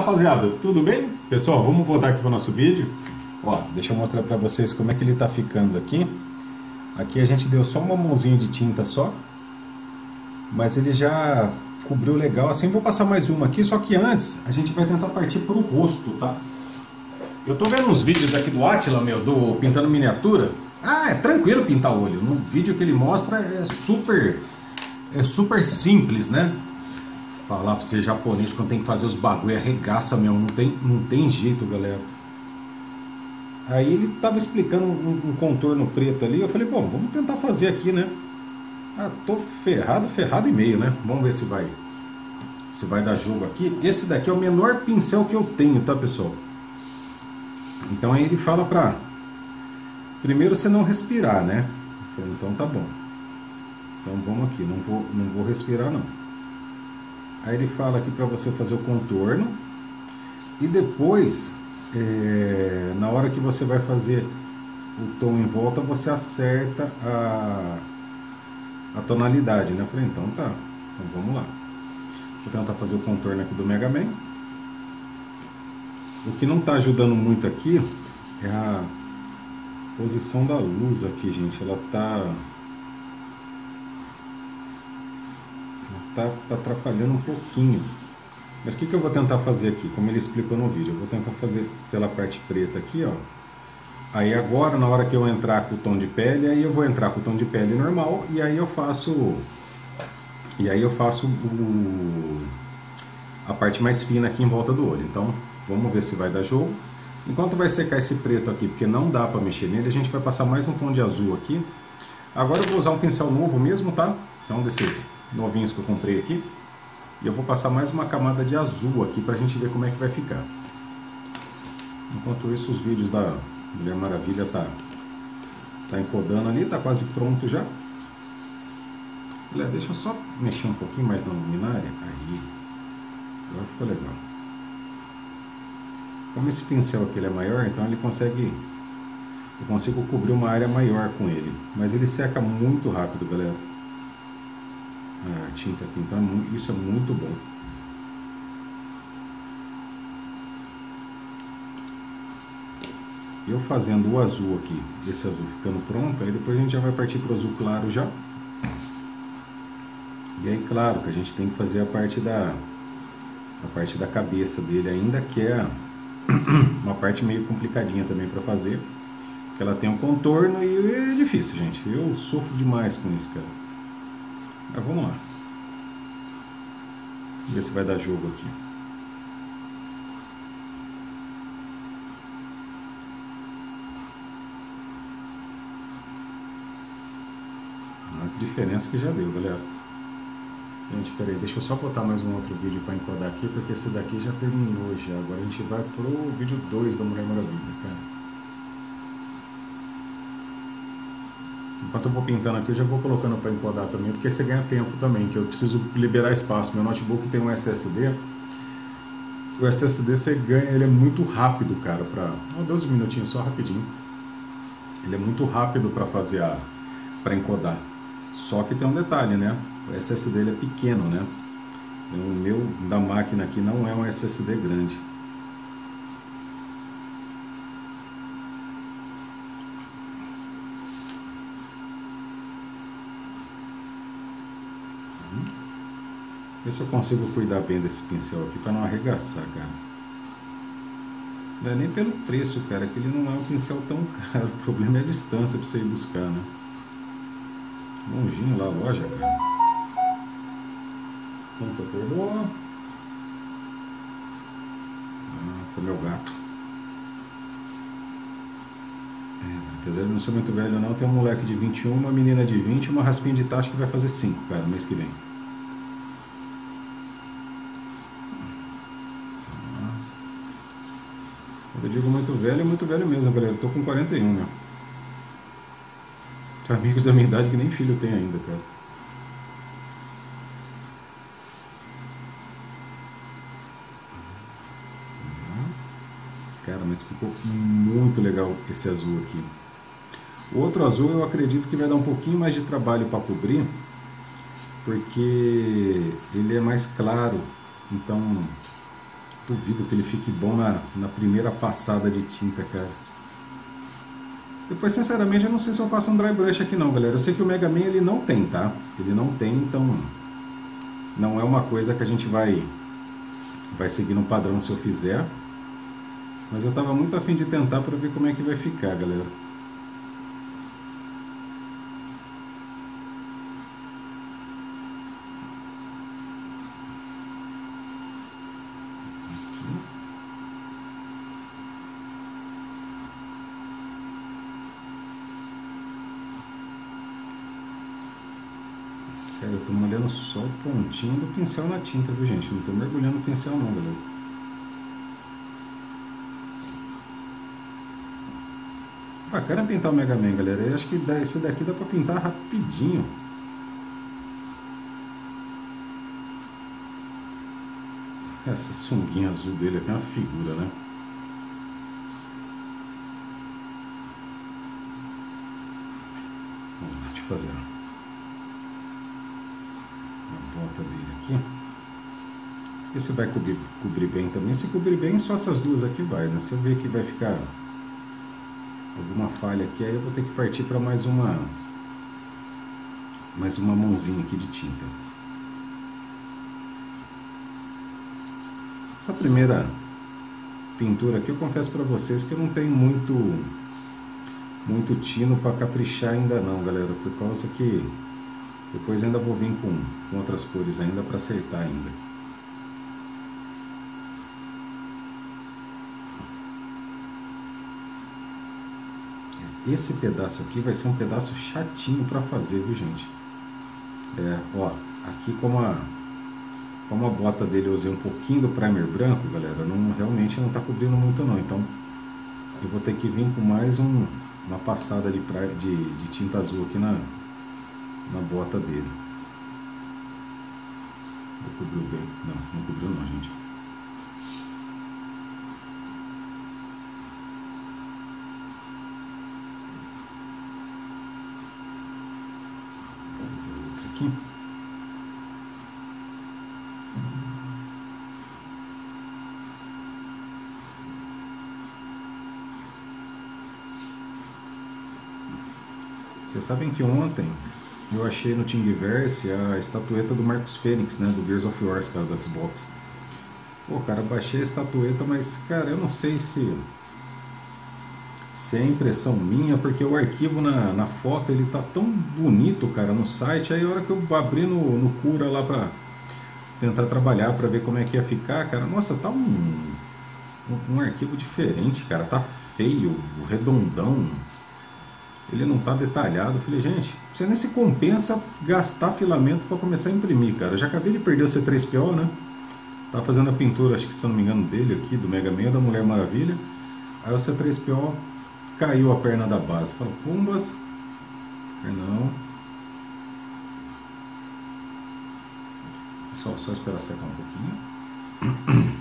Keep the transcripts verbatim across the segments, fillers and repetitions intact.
rapaziada, tudo bem? Pessoal, vamos voltar aqui para o nosso vídeo. Ó, deixa eu mostrar para vocês como é que ele tá ficando aqui. Aqui a gente deu só uma mãozinha de tinta só, mas ele já cobriu legal assim. Vou passar mais uma aqui, só que antes a gente vai tentar partir para o rosto, tá? Eu tô vendo uns vídeos aqui do Átila, meu, do Pintando Miniatura. Ah, é tranquilo pintar o olho. No vídeo que ele mostra é super, é super simples, né? Falar pra você, japonês, quando tem que fazer os bagulho, arregaça mesmo, não tem, não tem jeito, galera. Aí ele tava explicando um, um contorno preto ali, eu falei, bom, vamos tentar fazer aqui, né? Ah, tô ferrado, ferrado e meio, né? Vamos ver se vai, se vai dar jogo aqui. Esse daqui é o menor pincel que eu tenho, tá, pessoal? Então aí ele fala pra... primeiro você não respirar, né? Eu falei, então tá bom. Então vamos aqui, não vou, não vou respirar, não. Aí ele fala aqui para você fazer o contorno. E depois, é, na hora que você vai fazer o tom em volta, você acerta a, a tonalidade, né? Eu falei, então tá, então vamos lá. Deixa eu tentar fazer o contorno aqui do Mega Man. O que não tá ajudando muito aqui é a posição da luz aqui, gente. Ela tá... Tá atrapalhando um pouquinho. Mas o que, que eu vou tentar fazer aqui? Como ele explicou no vídeo, eu vou tentar fazer pela parte preta aqui, ó. Aí agora, na hora que eu entrar com o tom de pele, aí eu vou entrar com o tom de pele normal. E aí eu faço... E aí eu faço o... a parte mais fina aqui em volta do olho. Então, vamos ver se vai dar jogo. Enquanto vai secar esse preto aqui, porque não dá pra mexer nele, a gente vai passar mais um tom de azul aqui. Agora eu vou usar um pincel novo mesmo, tá? Então, desses novinhos que eu comprei aqui, e eu vou passar mais uma camada de azul aqui pra gente ver como é que vai ficar. Enquanto isso, os vídeos da Mulher Maravilha tá, tá encodando ali, tá quase pronto já. Olha, deixa eu só mexer um pouquinho mais na luminária, aí agora ficou legal. Como esse pincel aqui ele é maior, então ele consegue, eu consigo cobrir uma área maior com ele, mas ele seca muito rápido, galera. A tinta aqui, então isso é muito bom. Eu fazendo o azul aqui, esse azul ficando pronto, aí depois a gente já vai partir para o azul claro já. E aí claro que a gente tem que fazer a parte da a parte da cabeça dele ainda, que é uma parte meio complicadinha também para fazer, porque ela tem um contorno e é difícil, gente. Eu sofro demais com isso, cara. Mas vamos lá. Vamos ver se vai dar jogo aqui. Olha que diferença que já deu, galera. Gente, peraí, deixa eu só botar mais um outro vídeo para encodar aqui, porque esse daqui já terminou já. Agora a gente vai pro vídeo dois da Mulher Maravilha, cara. Enquanto eu vou pintando aqui, eu já vou colocando para encodar também, porque você ganha tempo também, que eu preciso liberar espaço. Meu notebook tem um S S D. O S S D você ganha, ele é muito rápido, cara, para... Oh, doze minutinhos, só rapidinho. Ele é muito rápido para fazer a... para encodar. Só que tem um detalhe, né? O S S D ele é pequeno, né? O meu da máquina aqui não é um S S D grande. Ver se eu consigo cuidar bem desse pincel aqui para não arregaçar, cara. Não é nem pelo preço, cara, que ele não é um pincel tão caro. O problema é a distância para você ir buscar, né? Longinho lá a loja, cara. Ponta perdoa. Ah, foi meu gato. É, apesar de não ser muito velho não, tem um moleque de vinte e um, uma menina de vinte e uma raspinha de tacho que vai fazer cinco, cara, mês que vem. Eu digo muito velho, muito velho mesmo, galera. Eu tô com quarenta e um, né? Tem amigos da minha idade que nem filho tem ainda, cara. Cara, mas ficou muito legal esse azul aqui. O outro azul eu acredito que vai dar um pouquinho mais de trabalho para cobrir, porque ele é mais claro, então... Duvido que ele fique bom na, na primeira passada de tinta, cara. Depois, sinceramente, eu não sei se eu faço um dry brush aqui não, galera. Eu sei que o Mega Man ele não tem, tá? Ele não tem, então não é uma coisa que a gente vai, vai seguir no padrão se eu fizer. Mas eu tava muito afim de tentar para ver como é que vai ficar, galera. Cara, eu tô molhando só o pontinho do pincel na tinta, viu, gente? Não tô mergulhando o pincel não, galera. Bacana pintar o Mega Man, galera. Eu acho que dá, esse daqui dá pra pintar rapidinho. Essa sunguinha azul dele aqui é uma figura, né? Deixa eu fazer a ponta dele aqui. Esse vai cobrir, cobrir bem também. Se cobrir bem, só essas duas aqui vai, né? Se eu ver que vai ficar alguma falha aqui, aí eu vou ter que partir para mais uma mais uma mãozinha aqui de tinta. Essa primeira pintura aqui eu confesso para vocês que eu não tenho muito muito tino para caprichar ainda não, galera, por causa que depois ainda vou vir com, com outras cores ainda para acertar ainda. Esse pedaço aqui vai ser um pedaço chatinho para fazer, viu, gente? É, ó, aqui como a, como a bota dele eu usei um pouquinho do primer branco, galera, não, realmente não tá cobrindo muito não, então eu vou ter que vir com mais um, uma passada de, pra, de, de tinta azul aqui na, na bota dele. Cobriu bem? Não, não cobriu não, gente. Vocês sabem que ontem eu achei no Thingiverse a estatueta do Marcos Fênix, né, do Gears of War, cara, do Xbox. Pô, cara, baixei a estatueta, mas, cara, eu não sei se, se é impressão minha, porque o arquivo na, na foto, ele tá tão bonito, cara, no site. Aí a hora que eu abri no, no Cura lá pra tentar trabalhar, pra ver como é que ia ficar, cara, nossa, tá um, um, um arquivo diferente, cara, tá feio, redondão. Ele não tá detalhado. Eu falei, gente, você nem se compensa gastar filamento para começar a imprimir, cara. Eu já acabei de perder o C três P O, né? Tá fazendo a pintura, acho que se eu não me engano, dele aqui, do Mega Man, da Mulher Maravilha. Aí o C três P O caiu a perna da base. Fala, pumbas. Não. Só, só esperar secar um pouquinho.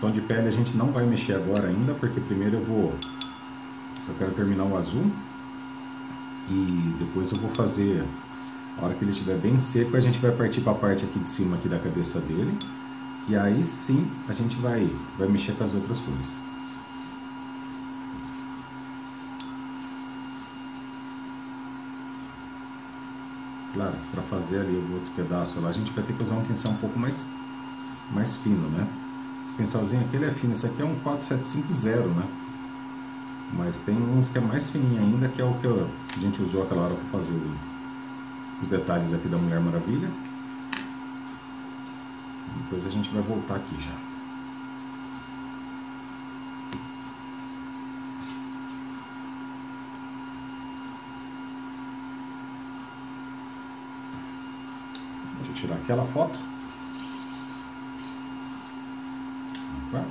Tom de pele a gente não vai mexer agora ainda, porque primeiro eu vou... eu quero terminar o azul e depois eu vou fazer, a hora que ele estiver bem seco, a gente vai partir para a parte aqui de cima aqui da cabeça dele e aí sim a gente vai, vai mexer com as outras cores. Claro, para fazer ali o outro pedaço lá, a gente vai ter que usar um pincel um pouco mais, mais fino, né? Esse pincelzinho aqui ele é fino, esse aqui é um quatro sete cinco zero, né? Mas tem uns que é mais fininho ainda, que é o que a gente usou aquela hora para fazer os detalhes aqui da Mulher Maravilha. Depois a gente vai voltar aqui já. Deixa eu tirar aquela foto. Opa.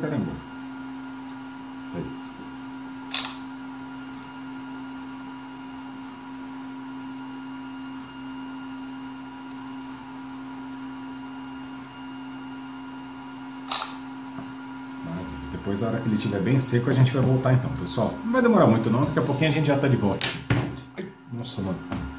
Caramba. Aí. Maravilha. Depois, a hora que ele estiver bem seco, a gente vai voltar então, pessoal. Não vai demorar muito não, daqui a pouquinho a gente já tá de volta. Ai, nossa, mano.